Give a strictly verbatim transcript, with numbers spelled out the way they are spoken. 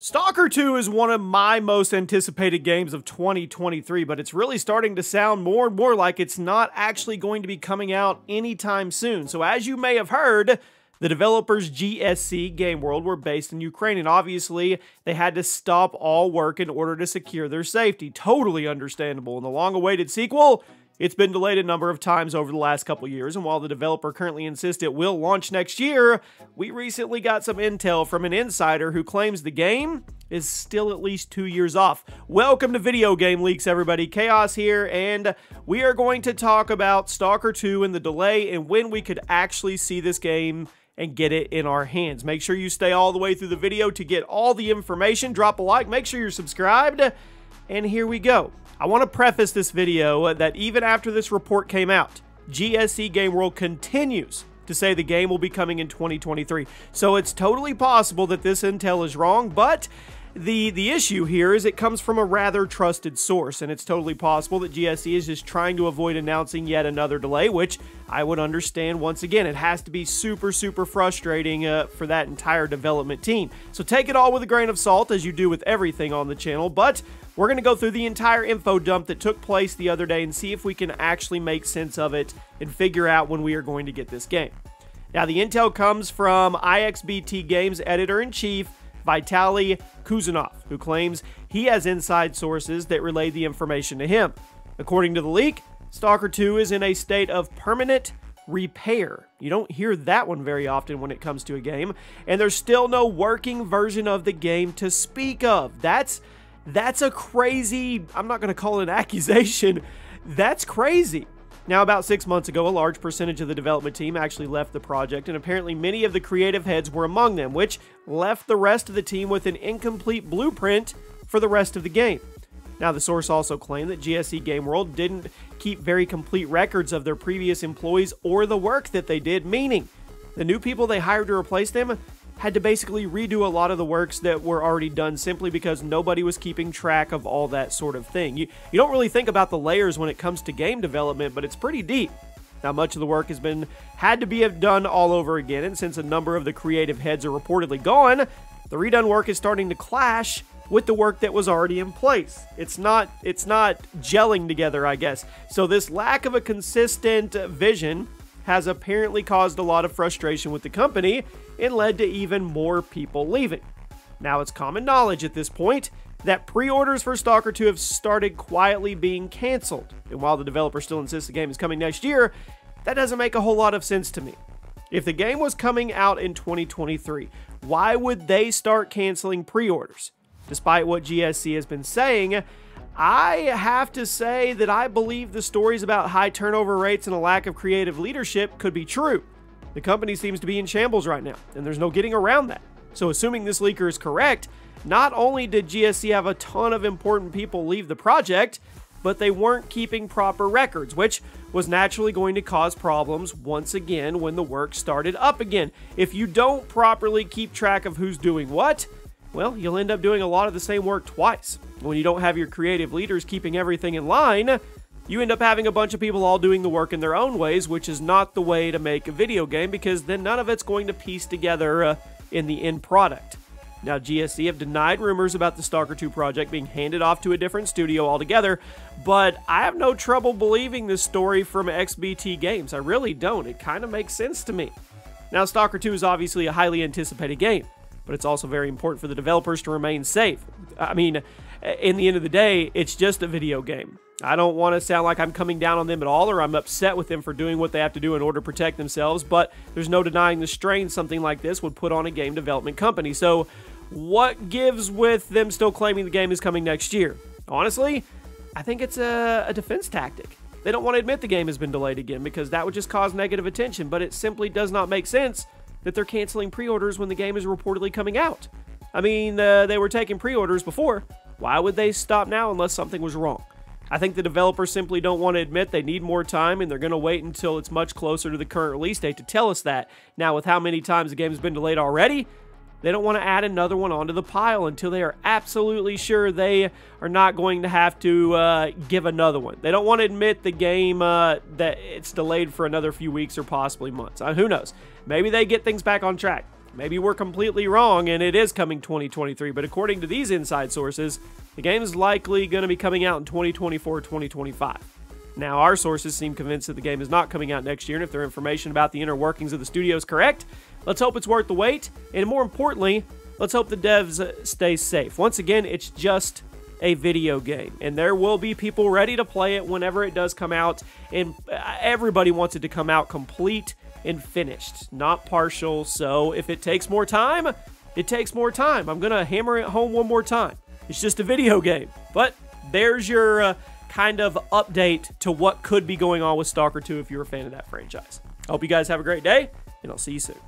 S T A L K E R two is one of my most anticipated games of twenty twenty-three, but it's really starting to sound more and more like it's not actually going to be coming out anytime soon. So as you may have heard, the developers G S C Game World were based in Ukraine, and obviously they had to stop all work in order to secure their safety. Totally understandable. And the long-awaited sequel, it's been delayed a number of times over the last couple years, and while the developer currently insists it will launch next year, we recently got some intel from an insider who claims the game is still at least two years off. Welcome to Video Game Leaks, everybody. Chaos here, and we are going to talk about S T A L K E R two and the delay and when we could actually see this game and get it in our hands. Make sure you stay all the way through the video to get all the information. Drop a like, make sure you're subscribed, and here we go. I want to preface this video that even after this report came out, G S C Game World continues to say the game will be coming in twenty twenty-three. So it's totally possible that this intel is wrong, but the, the issue here is it comes from a rather trusted source, and it's totally possible that G S C is just trying to avoid announcing yet another delay, which I would understand. Once again, it has to be super, super frustrating uh, for that entire development team. So take it all with a grain of salt, as you do with everything on the channel, but we're going to go through the entire info dump that took place the other day and see if we can actually make sense of it and figure out when we are going to get this game. Now, the intel comes from I X B T Games editor-in-chief, Vitaly Kuzinov, who claims he has inside sources that relay the information to him. According to the leak, S T A L K E R two is in a state of permanent repair. You don't hear that one very often when it comes to a game, and there's still no working version of the game to speak of. That's That's a crazy, I'm not going to call it an accusation, that's crazy. Now, about six months ago, a large percentage of the development team actually left the project, and apparently many of the creative heads were among them, which left the rest of the team with an incomplete blueprint for the rest of the game. Now, the source also claimed that G S C Game World didn't keep very complete records of their previous employees or the work that they did, meaning the new people they hired to replace them had to basically redo a lot of the works that were already done simply because nobody was keeping track of all that sort of thing. You, you don't really think about the layers when it comes to game development, but it's pretty deep. Now, much of the work has been had to be done all over again, and since a number of the creative heads are reportedly gone, the redone work is starting to clash with the work that was already in place. It's not, it's not gelling together, I guess. So this lack of a consistent vision has apparently caused a lot of frustration with the company and led to even more people leaving. Now, it's common knowledge at this point that pre-orders for S T A L K E R two have started quietly being canceled, and while the developer still insists the game is coming next year, that doesn't make a whole lot of sense to me. If the game was coming out in twenty twenty-three, why would they start canceling pre-orders? Despite what G S C has been saying, I have to say that I believe the stories about high turnover rates and a lack of creative leadership could be true. The company seems to be in shambles right now, and there's no getting around that. So assuming this leaker is correct, not only did G S C have a ton of important people leave the project, but they weren't keeping proper records, which was naturally going to cause problems once again when the work started up again. If you don't properly keep track of who's doing what, well, you'll end up doing a lot of the same work twice. When you don't have your creative leaders keeping everything in line, you end up having a bunch of people all doing the work in their own ways, which is not the way to make a video game, because then none of it's going to piece together uh, in the end product. Now, G S C have denied rumors about the S T A L K E R two project being handed off to a different studio altogether, but I have no trouble believing this story from I X B T Games. I really don't. It kind of makes sense to me. Now, S T A L K E R two is obviously a highly anticipated game, but it's also very important for the developers to remain safe. I mean, in the end of the day, it's just a video game. I don't want to sound like I'm coming down on them at all, or I'm upset with them for doing what they have to do in order to protect themselves, but there's no denying the strain something like this would put on a game development company. So what gives with them still claiming the game is coming next year? Honestly, I think it's a, a defense tactic. They don't want to admit the game has been delayed again because that would just cause negative attention, but it simply does not make sense that they're canceling pre-orders when the game is reportedly coming out. I mean, uh, they were taking pre-orders before. Why would they stop now unless something was wrong? I think the developers simply don't want to admit they need more time, and they're going to wait until it's much closer to the current release date to tell us that. Now, with how many times the game's been delayed already, they don't want to add another one onto the pile until they are absolutely sure they are not going to have to uh, give another one. They don't want to admit the game uh, that it's delayed for another few weeks or possibly months. Uh, who knows? Maybe they get things back on track. Maybe we're completely wrong and it is coming twenty twenty-three, but according to these inside sources, the game is likely going to be coming out in twenty twenty-four, twenty twenty-five. Now, our sources seem convinced that the game is not coming out next year, and if their information about the inner workings of the studio is correct, let's hope it's worth the wait, and more importantly, let's hope the devs stay safe. Once again, it's just a video game, and there will be people ready to play it whenever it does come out, and everybody wants it to come out complete and finished, not partial, so if it takes more time, it takes more time. I'm going to hammer it home one more time. It's just a video game, but there's your... Uh, kind of update to what could be going on with S T A L K E R two if you're a fan of that franchise. I hope you guys have a great day, and I'll see you soon.